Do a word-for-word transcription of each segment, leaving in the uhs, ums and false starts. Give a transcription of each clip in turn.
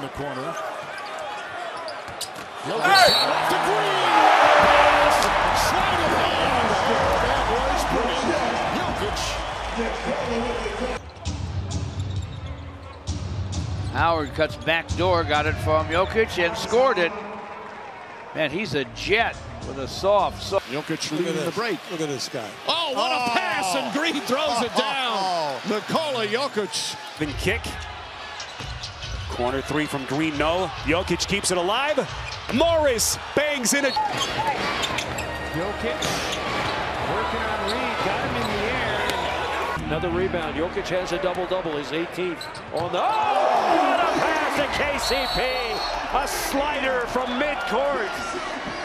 in the corner. Hey! To Green! Slide of hand! That was brilliant. Jokic. Howard cuts back door, got it from Jokic and scored it. Man, he's a jet with a soft, soft. Jokic leading the break. Look at this guy. Oh, what oh. a pass, and Green throws it down. Oh. Nikola Jokic. Then kick. Corner three from Green, no. Jokic keeps it alive. Morris bangs in it. Jokic working on Reed, got him in the air. Another rebound. Jokic has a double-double, his eighteenth on the... Oh, what a pass to K C P. A slider from midcourt.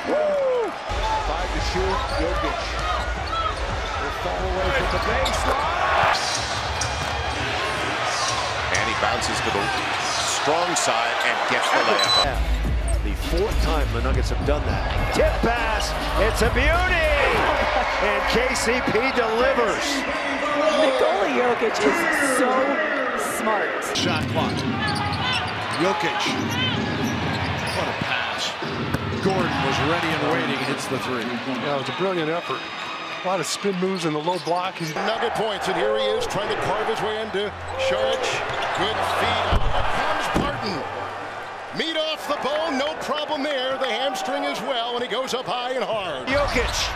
Woo! Five to shoot, Jokic. Will fall away from the baseline. And he bounces to the... strong side and gets the layup. The fourth time the Nuggets have done that. Tip pass, it's a beauty! And K C P delivers. Nikola Jokic is so smart. Shot clock. Jokic. What a pass. Gordon was ready and waiting, hits the three. Yeah, it was a brilliant effort. A lot of spin moves in the low block. Nugget points, and here he is trying to carve his way into Saric. Good feed. Up comes Barton. Meat off the bone, no problem there. The hamstring as well, and he goes up high and hard. Jokic.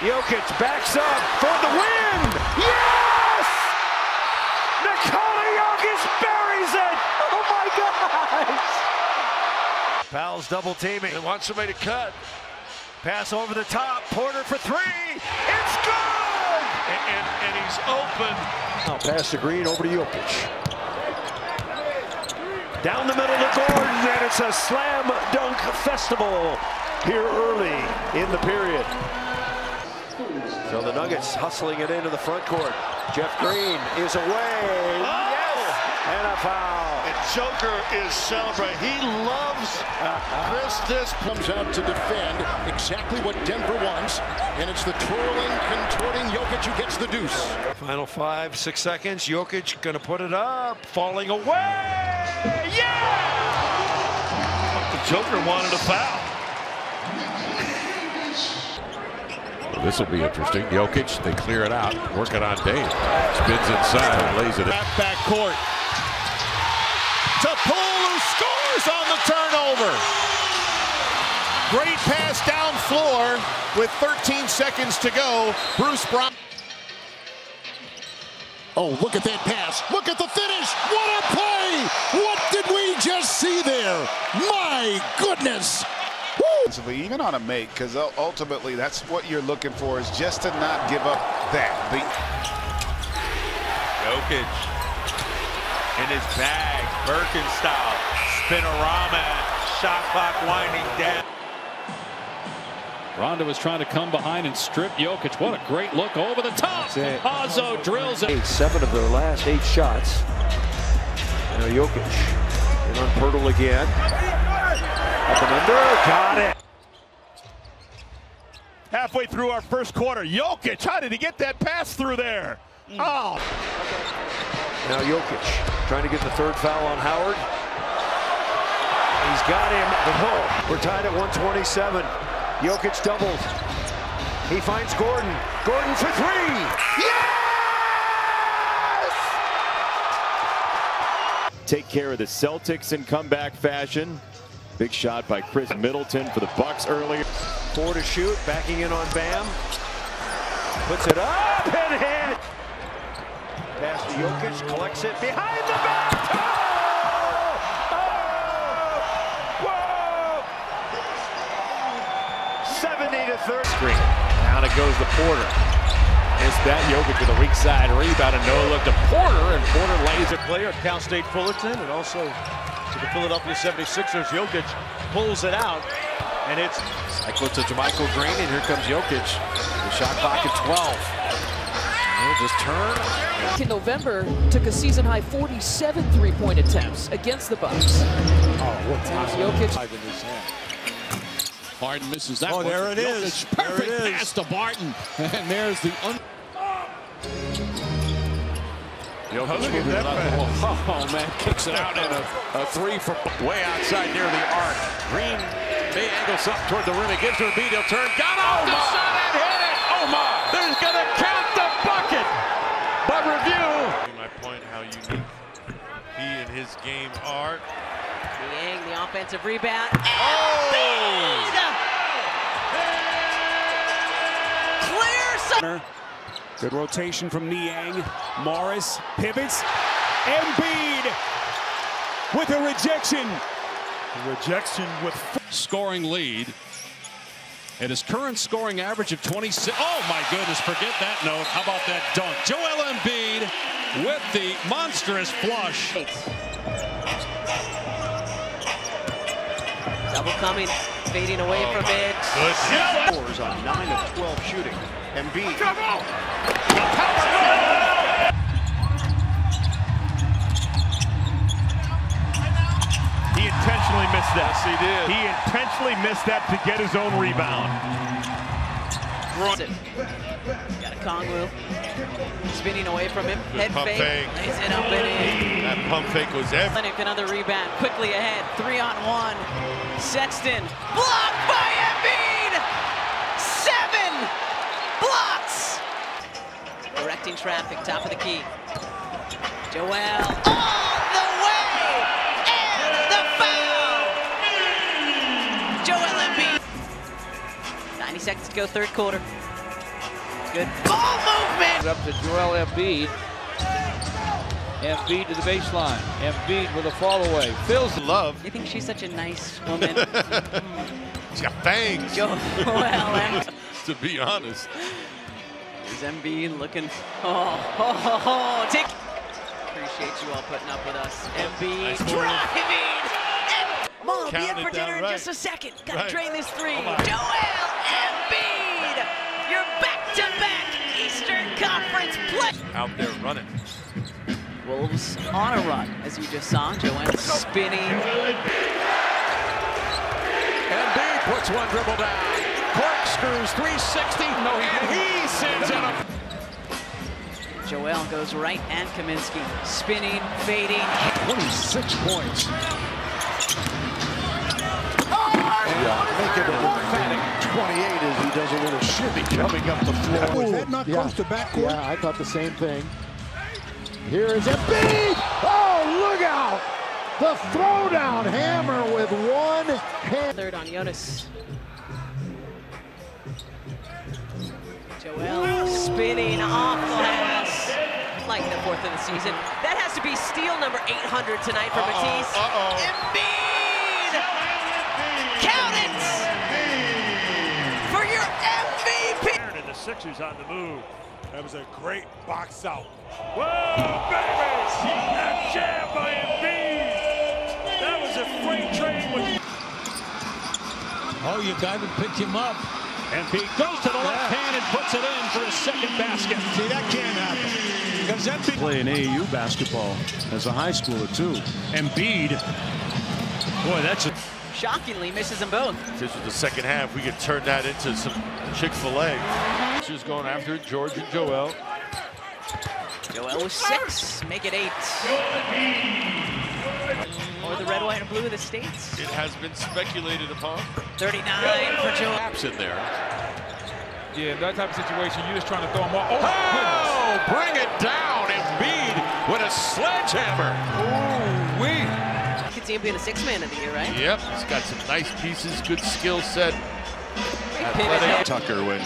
Jokic backs up for the win. Yes! Nikola Jokic buries it. Oh my gosh! Fouls double teaming. They want somebody to cut. Pass over the top, Porter for three, it's good! And, and, and he's open. Now pass to Green, over to Jokic. Down the middle to Gordon, and it's a slam dunk festival here early in the period. So the Nuggets hustling it into the front court. Jeff Green is away, oh! Yes! And a foul. Joker is celebrating. He loves Chris. This comes out to defend exactly what Denver wants, and it's the twirling, contorting Jokic who gets the deuce. Final five, six seconds. Jokic gonna put it up, falling away. Yeah! The Joker wanted a foul. Well, this will be interesting. Jokic, they clear it out, work it on Dave. Spins inside, lays it in. Back back court. To Poole, who scores on the turnover. Great pass down floor with thirteen seconds to go. Bruce Brown. Oh, look at that pass. Look at the finish. What a play. What did we just see there? My goodness. Woo! Even on a make, because ultimately that's what you're looking for, is just to not give up that. The Jokic. In his bag, Birkenstock, spinorama, shot clock winding down. Rondo is trying to come behind and strip Jokic. What a great look over the top. Ozzo drills it. Eight, seven of their last eight shots. Now Jokic in on Pirtle again. Up and under, got it. Halfway through our first quarter. Jokic, how did he get that pass through there? Mm. Oh. Now Jokic. Trying to get the third foul on Howard. He's got him at the hole. We're tied at one twenty-seven. Jokic doubled. He finds Gordon. Gordon for three. Yes! Take care of the Celtics in comeback fashion. Big shot by Chris Middleton for the Bucks earlier. Four to shoot. Backing in on Bam. Puts it up and hit. Pass to Jokic, collects it behind the back. Oh! Oh! Whoa! seventy to thirty. Screen. Down it goes to Porter. It's that Jokic to the weak side rebound, and Noah looked to Porter, and Porter lays it. Player at Cal State Fullerton, and also to the Philadelphia seventy-sixers. Jokic pulls it out, and it's back to Jermichael Green, and here comes Jokic. The shot clock at twelve. Just turn. In November, took a season-high forty-seven three-point attempts against the Bucks. Oh, what Jokic. Barton misses that. Oh, there it is. Perfect pass to Barton, and there's the. Un Jokic oh, moving it up. Oh, man, kicks it out, and a, a three from way outside near the arc. Green may angles up toward the rim. It gives to Embiid. He'll turn. Got off the shot and hit it. Oh, my. There's going to count the bucket. But review. My point, how unique he and his game are. Niang, the offensive rebound. And oh! Embiid. Clear some. Good rotation from Niang. Morris pivots. Embiid with a rejection. Rejection with scoring lead. And his current scoring average of twenty-six. Oh my goodness, forget that note. How about that dunk? Joel Embiid with the monstrous flush. Double coming, fading away oh, from it. Good. Scores on nine of twelve shooting. Embiid. He intentionally missed that. Yes, he did. He intentionally missed that to get his own rebound. Got a Kongwu. Spinning away from him. Head pump fake. Lays it up and in. That pump fake was everything. Another rebound. Quickly ahead. Three on one. Sexton. Blocked by Embiid. Seven blocks. Directing traffic. Top of the key. Joel. Oh! ninety seconds to go, third quarter. Good ball movement. Up to Joel Embiid. Embiid to the baseline. Embiid with a fall away. Feels love. You think she's such a nice woman? She's got fangs. Joel to be honest. Is Embiid looking? Oh, oh, oh, oh. Take. Appreciate you all putting up with us. Embiid nice driving. Mom, I'll be in for dinner right. in just a second. Got to right. drain this three. Oh Joel Embiid, you're back-to-back -back Eastern Conference play. Out there running. Wolves on a run, as you just saw. Joel spinning. Embiid puts one dribble down. Corkscrews three sixty. No, he and he sends it up. Joel goes right and Kaminsky. Spinning, fading. twenty-six points. twenty-eight as he does a little shimmy coming up the floor. Was that not yeah. close to backcourt? Yeah, I thought the same thing. Here is Embiid! Oh, look out! The throwdown hammer with one hand. Third on Jonas. Joel spinning off glass. Like the fourth of the season. That has to be steal number eight hundred tonight for uh -oh, Matisse. Uh-oh. Embiid! Count it! M V P. And the Sixers on the move. That was a great box out. Whoa, baby! That jab by Embiid. That was a freight train. With oh, you guy would pick him up. Embiid goes to the left yeah. hand and puts it in for his second basket. See, that can't happen. Because Embiid playing A A U basketball as a high schooler too. Embiid. Boy, that's a. Shockingly misses them both. This is the second half. We could turn that into some Chick-fil-A. She's going after it. George and Joel. Joel with six. Make it eight. Or the red, white, and blue of the States. It has been speculated upon. thirty-nine for Joel. Taps in there. Yeah, that type of situation, you're just trying to throw them off. Oh, oh bring it down. Embiid with a sledgehammer. Ooh-wee. Could see him being a six-man of the year, right? Yep, he's got some nice pieces, good skill set. Athletic. Tucker when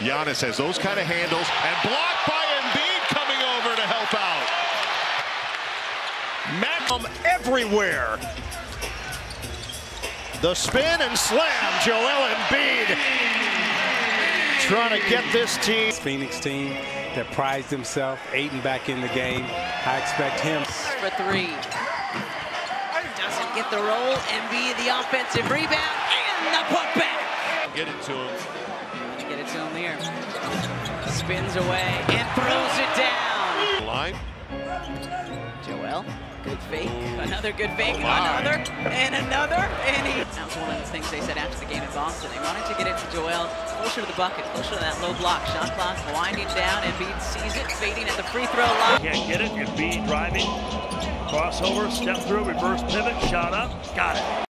Giannis has those kind of handles, and blocked by Embiid coming over to help out. Maximum everywhere. The spin and slam, Joel Embiid. Trying to get this team. Phoenix team that prides himself, Aiden back in the game. I expect him. For three. Doesn't get the roll. Embiid the offensive rebound and the putback. Get it to him. Get it to him here. Spins away and throws it down. Line. Joel, good fake, another good fake, oh another, and another, and he... That was one of the things they said after the game in Boston. They wanted to get it to Joel, closer to the bucket, closer to that low block. Shot clock winding down, and Embiid sees it, fading at the free throw line. Can't get it, Embiid driving, crossover, step through, reverse pivot, shot up, got it.